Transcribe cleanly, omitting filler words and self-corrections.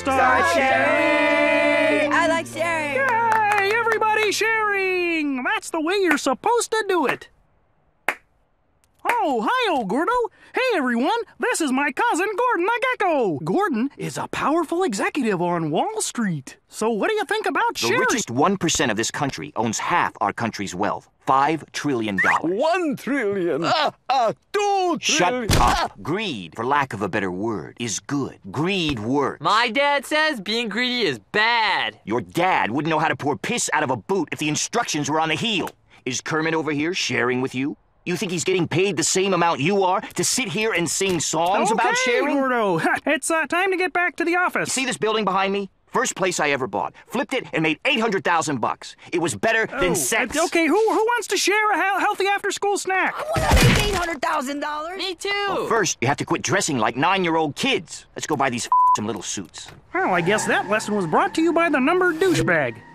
Start sharing! I like sharing! Yay! Everybody sharing! That's the way you're supposed to do it. Oh, hi, old Gordo. Hey, everyone. This is my cousin, Gordon the Gecko. Gordon is a powerful executive on Wall Street. So what do you think about sharing? The richest 1% of this country owns half our country's wealth. $5 trillion. 1 trillion. 2 trillion. Shut up. Greed, for lack of a better word, is good. Greed works. My dad says being greedy is bad. Your dad wouldn't know how to pour piss out of a boot if the instructions were on the heel. Is Kermit over here sharing with you? You think he's getting paid the same amount you are to sit here and sing songs about sharing? Okay, Gordo. It's time to get back to the office. See this building behind me? First place I ever bought. Flipped it and made 800,000 bucks. It was better than sex. Okay, who wants to share a healthy after-school snack? I want to make $800,000. Me too. Well, first, you have to quit dressing like 9-year-old kids. Let's go buy these some little suits. Well, I guess that lesson was brought to you by the number douchebag.